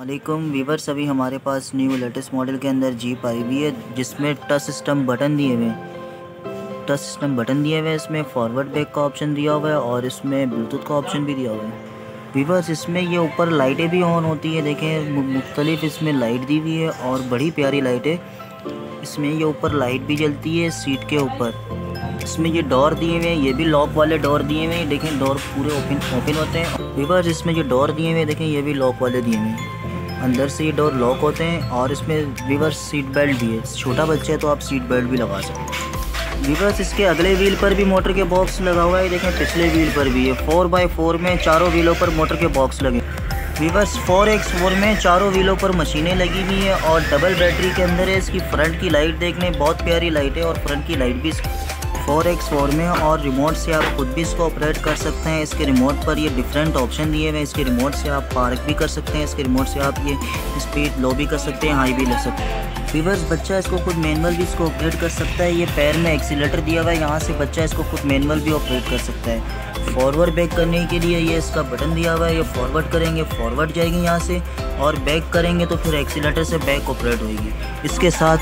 वालेकुम वीवर्स, अभी हमारे पास न्यू लेटेस्ट मॉडल के अंदर जीप आई हुई है जिसमें टच सिस्टम बटन दिए हुए हैं। इसमें फॉरवर्ड बैक का ऑप्शन दिया हुआ है और इसमें ब्लूटूथ का ऑप्शन भी दिया हुआ है। वीवर्स, इसमें ये ऊपर लाइटें भी ऑन होती है, देखें मुख्तलिफ इसमें लाइट दी हुई है और बड़ी प्यारी लाइट है। इसमें ये ऊपर लाइट भी जलती है सीट के ऊपर। इसमें ये डोर दिए हुए हैं, ये भी लॉक वाले डोर दिए हुए हैं। देखें डोर पूरे ओपन होते हैं। वीवर्स, इसमें जो डोर दिए हुए हैं देखें ये भी लॉक वाले दिए हुए हैं, अंदर से ये डोर लॉक होते हैं। और इसमें वीवर्स सीट बेल्ट भी है, छोटा बच्चा है तो आप सीट बेल्ट भी लगा सकते हैं। वीवर्स, इसके अगले व्हील पर भी मोटर के बॉक्स लगा हुआ है, देखें पिछले व्हील पर भी है। 4x4 में चारों व्हीलों पर मोटर के बॉक्स लगे। वीवर्स, 4x4 में चारों व्हीलों पर मशीनें लगी हुई हैं और डबल बैटरी के अंदर है। इसकी फ्रंट की लाइट देखने बहुत प्यारी लाइट है और फ्रंट की लाइट भी 4x4 में, और रिमोट से आप खुद भी इसको ऑपरेट कर सकते हैं। इसके रिमोट पर ये डिफरेंट ऑप्शन दिए हुए हैं। इसके रिमोट से आप पार्क भी कर सकते हैं, इसके रिमोट से आप ये स्पीड लो भी कर सकते हैं, हाई भी ले सकते हैं। वीवर्स, बच्चा इसको खुद मैनुअल भी इसको ऑपरेट कर सकता है। ये पैर में एक्सीलेटर दिया हुआ है, यहाँ से बच्चा इसको खुद मैनुअल भी ऑपरेट कर सकता है। फॉरवर्ड बैक करने के लिए ये इसका बटन दिया हुआ है, ये फॉरवर्ड करेंगे फॉरवर्ड जाएगी यहाँ से, और बैक करेंगे तो फिर एक्सीलेटर से बैक ऑपरेट होगी। इसके साथ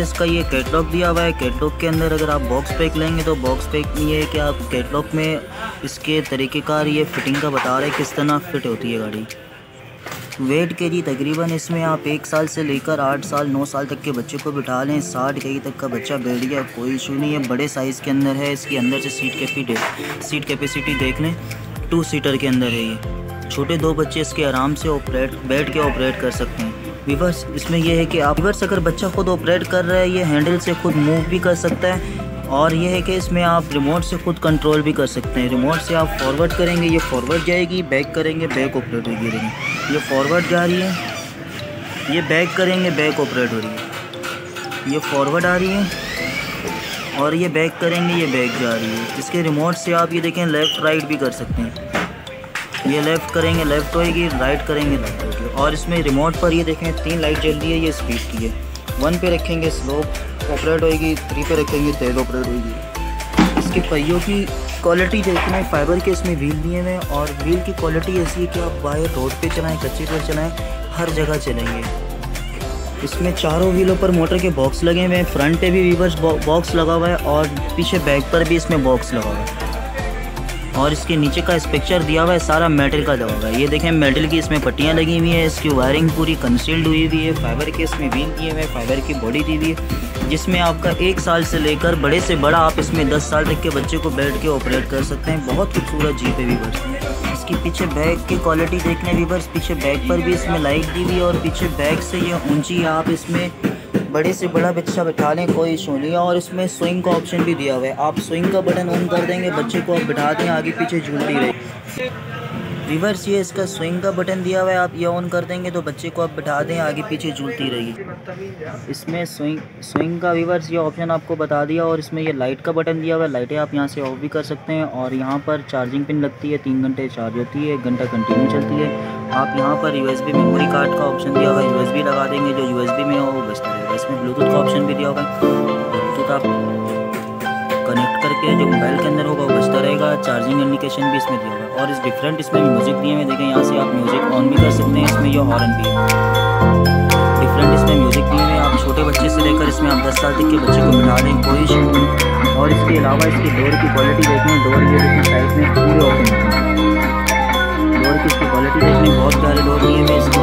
इसका ये कैटलॉग दिया हुआ है। कैटलॉग के अंदर अगर आप बॉक्स पैक लेंगे तो बॉक्स पैक में ये है कि आप कैटलॉग में इसके तरीक़ेकार ये फिटिंग का बता रहे हैं किस तरह फिट होती है गाड़ी। वेट के जी तकरीबन इसमें आप 1 साल से लेकर 8 साल 9 साल तक के बच्चे को बिठा लें, 60 kg तक का बच्चा बैठ गया कोई इशू नहीं है। बड़े साइज़ के अंदर है, इसकी अंदर से सीट कैपेसिटी देख लें, 2 सीटर के अंदर है ये। छोटे 2 बच्चे इसके आराम से बैठ के ऑपरेट कर सकते हैं। वीवर्स, इसमें यह है कि आप वीवर्स अगर बच्चा खुद ऑपरेट कर रहा है ये हैंडल से खुद मूव भी कर सकता है, और यह है कि इसमें आप रिमोट से खुद कंट्रोल भी कर सकते हैं। रिमोट से आप फॉरवर्ड करेंगे ये फॉरवर्ड जाएगी, बैक करेंगे बैक ऑपरेट हो रही है, ये फॉरवर्ड जा रही है, ये बैक करेंगे बैक ऑपरेट हो रही है, ये फॉरवर्ड आ रही है, और ये बैक करेंगे ये बैक जा रही है। इसके रिमोट से आप ये देखें लेफ़्ट राइट भी कर सकते हैं, ये लेफ़्ट करेंगे लेफ़्ट होएगी, राइट करेंगे राइट होएगी। और इसमें रिमोट पर ये देखें 3 लाइट जल रही है, ये स्पीड की है। 1 पे रखेंगे स्लो ऑपरेट होएगी, 3 पे रखेंगे तेज़ ऑपरेट होएगी। इसके पहियों की क्वालिटी देखना, फाइबर के इसमें व्हील दिए हुए हैं और व्हील की क्वालिटी ऐसी है कि आप बाहर रोड पे चलाएं, कच्चे पर चलाएँ, हर जगह चलेंगे। इसमें चारों व्हीलों पर मोटर के बॉक्स लगे हुए हैं, फ्रंट पे भी वीवर्स बॉक्स लगा हुआ है और पीछे बैक पर भी इसमें बॉक्स लगा हुआ है। और इसके नीचे का स्ट्रक्चर दिया हुआ है, सारा मेटल का दबा हुआ है। ये देखें मेटल की इसमें पट्टियाँ लगी हुई है, इसकी वायरिंग पूरी कंसील्ड हुई हुई है। फाइबर के इसमें व्हील दिए हुए हैं, फाइबर की बॉडी दी हुई है, जिसमें आपका 1 साल से लेकर बड़े से बड़ा आप इसमें 10 साल तक के बच्चे को बैठ के ऑपरेट कर सकते हैं। बहुत खूबसूरत जीप है वीवर्स। इसकी पीछे बैग की क्वालिटी देखने वीवर्स, पीछे बैग पर भी इसमें लाइट दी हुई है और पीछे बैग से ये ऊँची, आप इसमें बड़े से बड़ा बच्चा बिठा लें, कोई इशू नहीं है। और इसमें स्विंग का ऑप्शन भी दिया हुआ है, आप स्विंग का बटन ऑन कर देंगे, बच्चे को आप बिठा दें, आगे पीछे झूलती रहे। वीवर्स, ये इसका स्विंग का बटन दिया हुआ है, आप ये ऑन कर देंगे तो बच्चे को आप बिठा दें, आगे पीछे झूलती रहेगी। इसमें स्विंग का वीवर्स ये ऑप्शन आपको बता दिया, और इसमें ये लाइट का बटन दिया हुआ है, लाइटें आप यहाँ से ऑफ भी कर सकते हैं। और यहाँ पर चार्जिंग पिन लगती है, 3 घंटे चार्ज होती है, 1 घंटा कंटिन्यू चलती है। आप यहाँ पर USB मेमोरी कार्ड का ऑप्शन दिया हुआ है, USB लगा देंगे, जो USB में हो वो बजता रहेगा। इसमें ब्लूटूथ का ऑप्शन भी दिया होगा, ब्लूटूथ आप कनेक्ट करके जो मोबाइल के अंदर होगा वो बजता रहेगा। चार्जिंग इंडिकेशन भी इसमें दिया होगा, और इस डिफरेंट इसमें म्यूज़िक दिए हुए देखें, यहाँ से आप म्यूज़िक ऑन भी कर सकते हैं। इसमें यह हॉर्न भी है, डिफरेंट इसमें म्यूज़िक दिए हुए हैं। आप छोटे बच्चे से लेकर इसमें आप 10 साल तक के बच्चे को बिठा दें, कोई इशू नहीं। और इसके अलावा इसकी डोर की क्वालिटी देखें, डोर ये देखें साइड में पूरे ऑप्शन, डोर की इसकी क्वालिटी देखने बहुत प्यारे डोर दिए हुए हैं।